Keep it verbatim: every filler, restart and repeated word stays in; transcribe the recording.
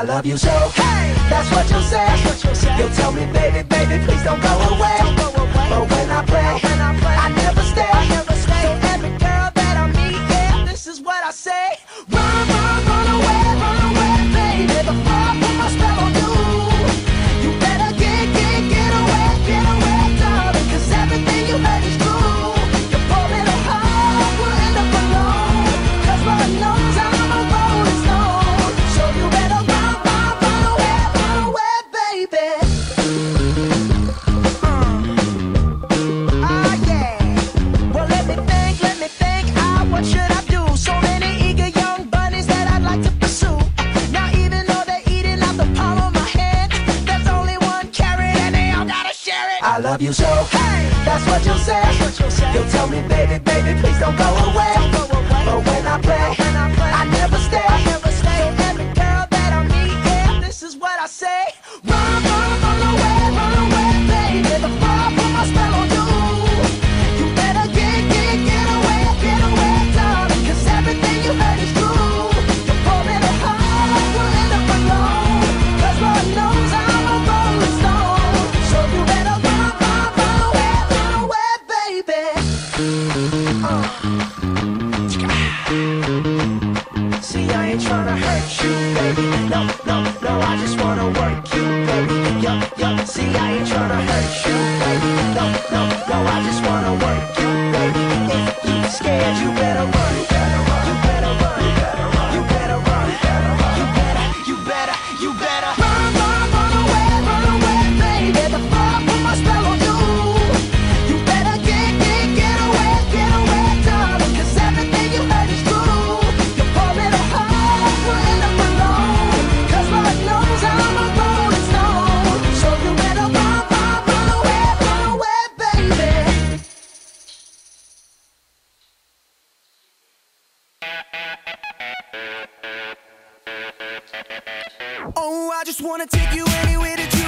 I love you so. Hey, that's what you'll say. You'll tell me, baby, baby, please don't go away. But when I play, I never stay. So every girl that I meet, yeah, this is what I say. Run, run, run away, run away, baby, before I put my spell on you. You better get, get, get away, get away, darling, 'cause everything you heard is true. Your poor little heart will end up alone, 'cause we're alone. I love you so, hey, that's what you'll say. You'll tell me, baby, baby, please don't go away. But when I play, I never stay. So every girl that I meet, yeah, this is what I say. Run, run, run away, run away, baby, before I put my spell on you. You better get, get, get away, get away, darling, 'cause everything you heard is true. Your poor little heart will end up alone, 'cause Lord knows I'm a rolling stone. So you better see, I ain't tryna hurt you, baby. No, no, no, I just wanna work you, baby. Yo, yo, see, I ain't tryna hurt you, baby. No, no, no, I just wanna work you, baby. If you scared, you better run, you better run, you better run, you better run, you better run, you better run, you better, you better, you better run, run, run away, run away, baby. Before I put my spell on you. Oh, I just wanna take you anywhere that you